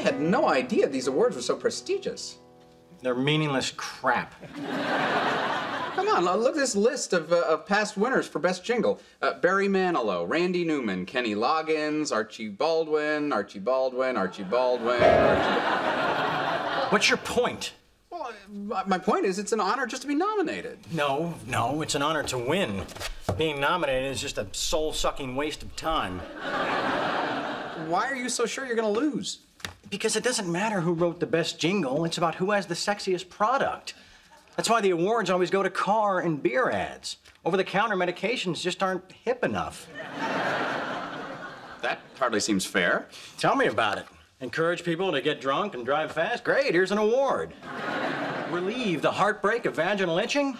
had no idea these awards were so prestigious. They're meaningless crap. Come on, look at this list of past winners for Best Jingle. Barry Manilow, Randy Newman, Kenny Loggins, Archie Baldwin, Archie Baldwin, Archie Baldwin, What's your point? Well, my point is it's an honor just to be nominated. No, no, it's an honor to win. Being nominated is just a soul-sucking waste of time. Why are you so sure you're going to lose? Because it doesn't matter who wrote the best jingle. It's about who has the sexiest product. That's why the awards always go to car and beer ads. Over-the-counter medications just aren't hip enough. That hardly seems fair. Tell me about it. Encourage people to get drunk and drive fast? Great, here's an award. Relieve the heartbreak of vaginal itching?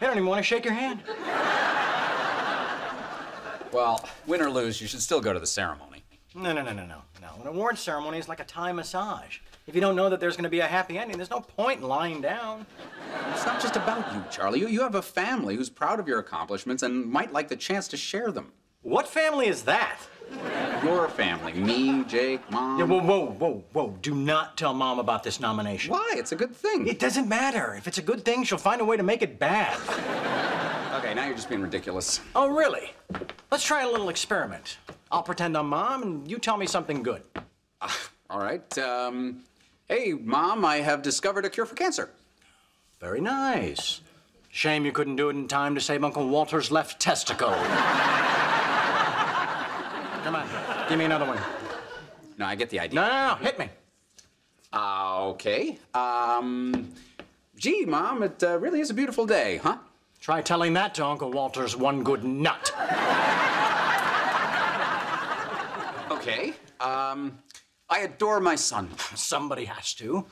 You don't even want to shake your hand. Well, win or lose, you should still go to the ceremony. No. An award ceremony is like a Thai massage. If you don't know that there's going to be a happy ending, there's no point in lying down. It's not just about you, Charlie. You have a family who's proud of your accomplishments and might like the chance to share them. What family is that? Your family. Me, Jake, Mom. Yeah, whoa. Do not tell Mom about this nomination. Why? It's a good thing. It doesn't matter. If it's a good thing, she'll find a way to make it bad. Okay, now you're just being ridiculous. Oh, really? Let's try a little experiment. I'll pretend I'm Mom, and you tell me something good. All right. Hey, Mom, I have discovered a cure for cancer. Very nice. Shame you couldn't do it in time to save Uncle Walter's left testicle. Come on, give me another one. No, I get the idea. No, hit me. Okay. Gee, Mom, it really is a beautiful day, huh? Try telling that to Uncle Walter's one good nut. Okay. I adore my son. Somebody has to.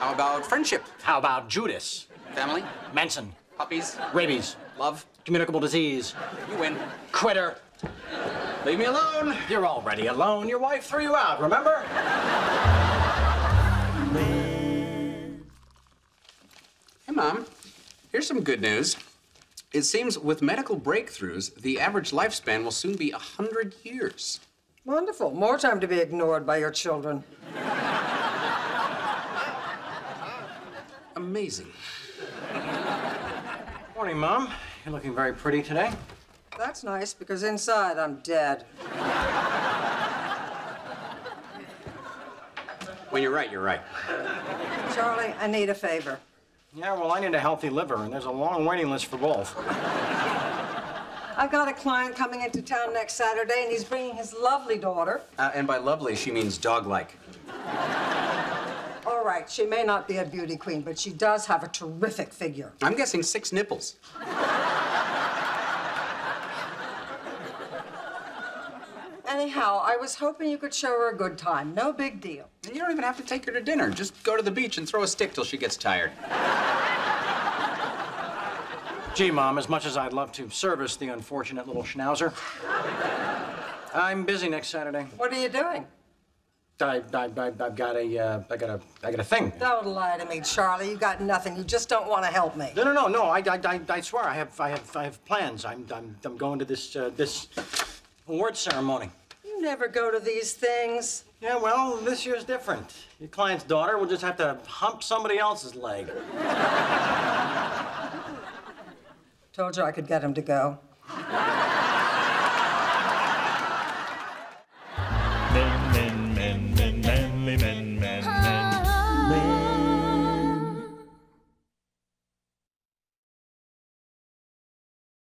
How about friendship? How about Judas? Family? Manson. Puppies? Rabies. Love? Communicable disease. You win. Quitter. Leave me alone. You're already alone. Your wife threw you out, remember? Mom, here's some good news. It seems with medical breakthroughs, the average lifespan will soon be 100 years. Wonderful. More time to be ignored by your children. Amazing. Morning, Mom. You're looking very pretty today. That's nice, because inside I'm dead. When you're right, you're right. Charlie, I need a favor. Yeah, well, I need a healthy liver, and there's a long waiting list for both. I've got a client coming into town next Saturday, and he's bringing his lovely daughter. And by lovely, she means dog-like. All right, she may not be a beauty queen, but she does have a terrific figure. I'm guessing 6 nipples. Anyhow, I was hoping you could show her a good time. No big deal. And you don't even have to take her to dinner. Just go to the beach and throw a stick till she gets tired. Gee, Mom, as much as I'd love to service the unfortunate little Schnauzer, I'm busy next Saturday. What are you doing? I got a thing. Don't lie to me, Charlie. You got nothing. You just don't want to help me. No. I swear I have plans. I'm going to this award ceremony. You never go to these things. Yeah, well, this year's different. Your client's daughter will just have to hump somebody else's leg. Told you I could get him to go. Manly men.